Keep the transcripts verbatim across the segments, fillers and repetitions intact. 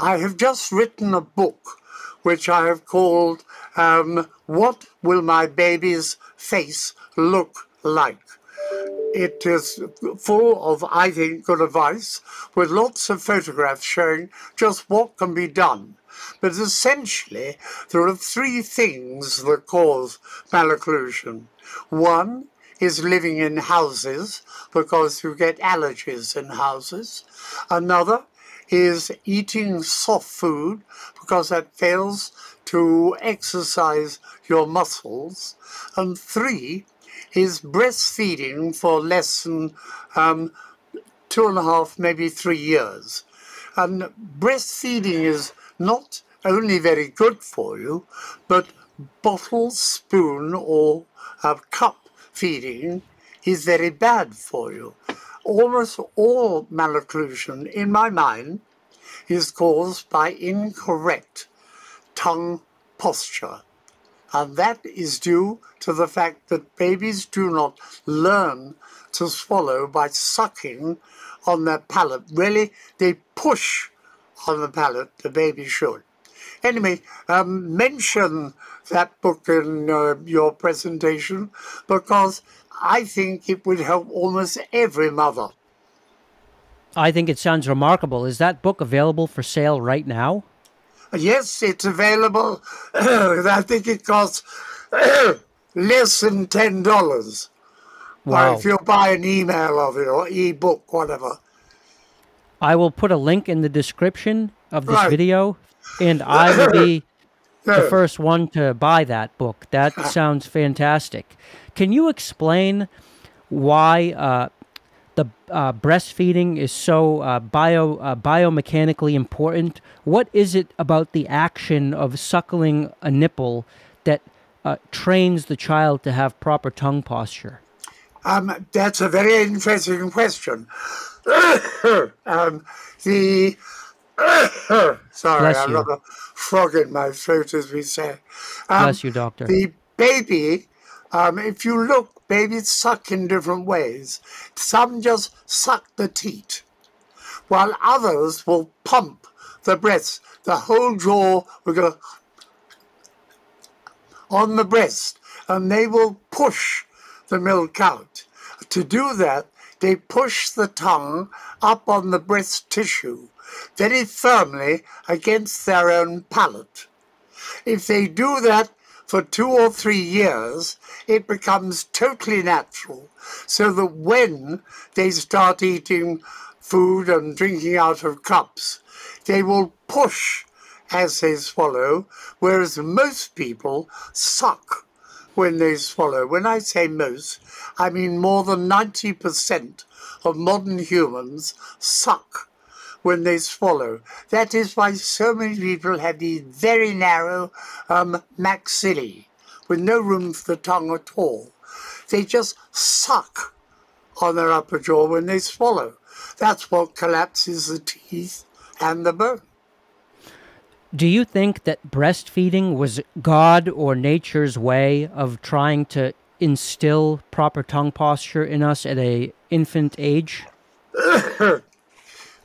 I have just written a book which I have called um, What Will My Baby's Face Look Like? It is full of, I think, good advice, with lots of photographs showing just what can be done. But essentially, there are three things that cause malocclusion. One is living in houses, because you get allergies in houses. Another is eating soft food, because that fails to exercise your muscles. And three is breastfeeding for less than um, two and a half, maybe three years. And breastfeeding is not only very good for you, but bottle, spoon, or uh, cup feeding is very bad for you. Almost all malocclusion, in my mind, is caused by incorrect tongue posture. And that is due to the fact that babies do not learn to swallow by sucking on their palate. Really, they push on the palate, the baby should. Anyway, um, mention that book in uh, your presentation, because I think it would help almost every mother. I think it sounds remarkable. Is that book available for sale right now? Yes, it's available. I think it costs less than ten dollars. Wow. Or if you buy an email of it or e-book, whatever. I will put a link in the description of this right. video, and I will be the first one to buy that book. That sounds fantastic. Can you explain why uh, the uh, breastfeeding is so uh, bio uh, biomechanically important? What is it about the action of suckling a nipple that uh, trains the child to have proper tongue posture? Um, that's a very interesting question. um, the sorry, I've got a frog in my throat, as we say. Um, Bless you, doctor. The baby, um, if you look, babies suck in different ways. Some just suck the teat, while others will pump the breast. The whole jaw will go on the breast, and they will push the milk out. To do that, they push the tongue up on the breast tissue very firmly against their own palate. If they do that for two or three years, it becomes totally natural, so that when they start eating food and drinking out of cups, they will push as they swallow, whereas most people suck when they swallow. When I say most, I mean more than ninety percent of modern humans suck when they swallow. That is why so many people have these very narrow um, maxillae with no room for the tongue at all. They just suck on their upper jaw when they swallow. That's what collapses the teeth and the bone. Do you think that breastfeeding was God or nature's way of trying to instill proper tongue posture in us at an infant age?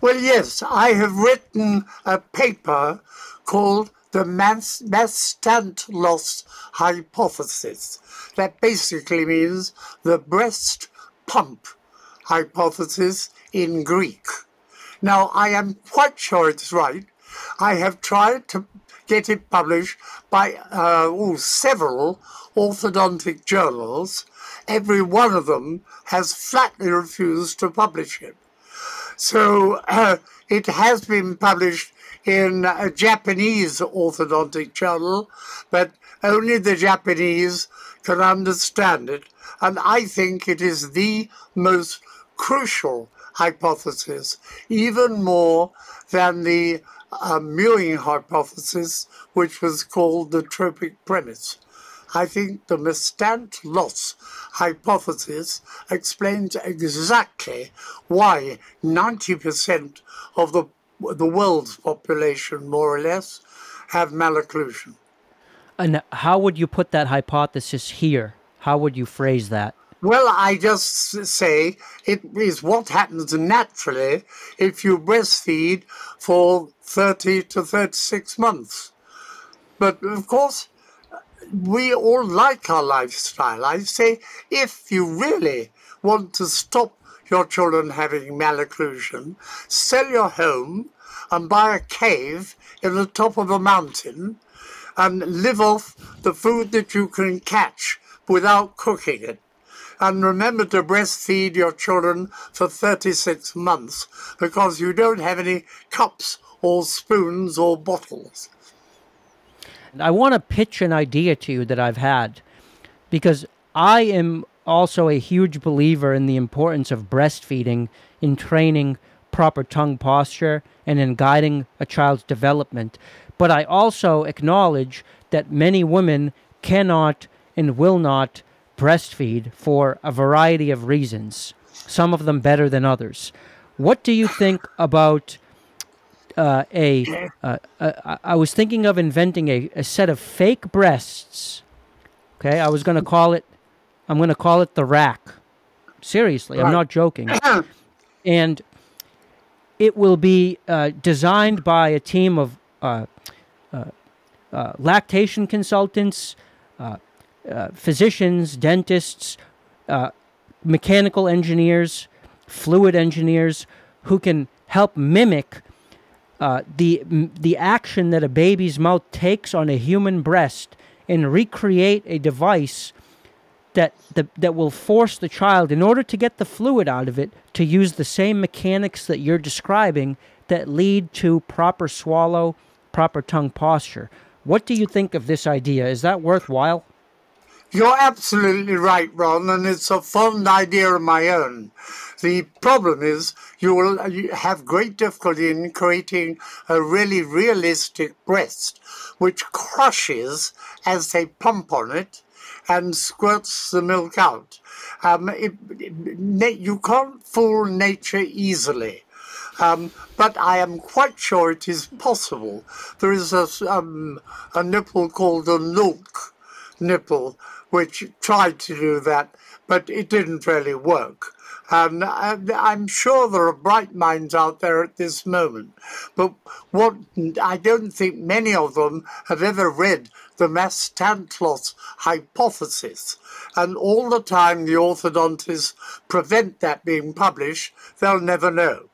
Well, yes, I have written a paper called the Mastantlos Hypothesis. That basically means the breast pump hypothesis in Greek. Now, I am quite sure it's right. I have tried to get it published by uh, ooh, several orthodontic journals. Every one of them has flatly refused to publish it. So uh, it has been published in a Japanese orthodontic journal, but only the Japanese can understand it. And I think it is the most crucial hypothesis, even more than the uh, Mewing hypothesis, which was called the tropic premise. I think the Mastantlos hypothesis explains exactly why ninety percent of the, the world's population, more or less, have malocclusion. And how would you put that hypothesis here? How would you phrase that? Well, I just say it is what happens naturally if you breastfeed for thirty to thirty-six months. But of course, we all like our lifestyle. I say if you really want to stop your children having malocclusion, sell your home and buy a cave in the top of a mountain and live off the food that you can catch without cooking it. And remember to breastfeed your children for thirty-six months because you don't have any cups or spoons or bottles. I want to pitch an idea to you that I've had, because I am also a huge believer in the importance of breastfeeding in training proper tongue posture and in guiding a child's development. But I also acknowledge that many women cannot and will not breastfeed for a variety of reasons, some of them better than others. What do you think about Uh, a, uh, uh, I was thinking of inventing a, a set of fake breasts. Okay, I was going to call it, I'm going to call it the rack. Seriously, right. I'm not joking. And it will be uh, designed by a team of uh, uh, uh, lactation consultants, uh, uh, physicians, dentists, uh, mechanical engineers, fluid engineers, who can help mimic Uh, the, the action that a baby's mouth takes on a human breast and recreate a device that, the, that will force the child, in order to get the fluid out of it, to use the same mechanics that you're describing that lead to proper swallow, proper tongue posture. What do you think of this idea? Is that worthwhile? You're absolutely right, Ron, and it's a fond idea of my own. The problem is you will have great difficulty in creating a really realistic breast, which crushes as they pump on it and squirts the milk out. Um, it, it, you can't fool nature easily. Um, but I am quite sure it is possible. There is a, um, a nipple called a look nipple, which tried to do that, but it didn't really work. And I'm sure there are bright minds out there at this moment, but what I don't think many of them have ever read the Mastantlos Hypothesis, and all the time the orthodontists prevent that being published, they'll never know.